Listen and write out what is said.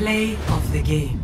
Play of the game.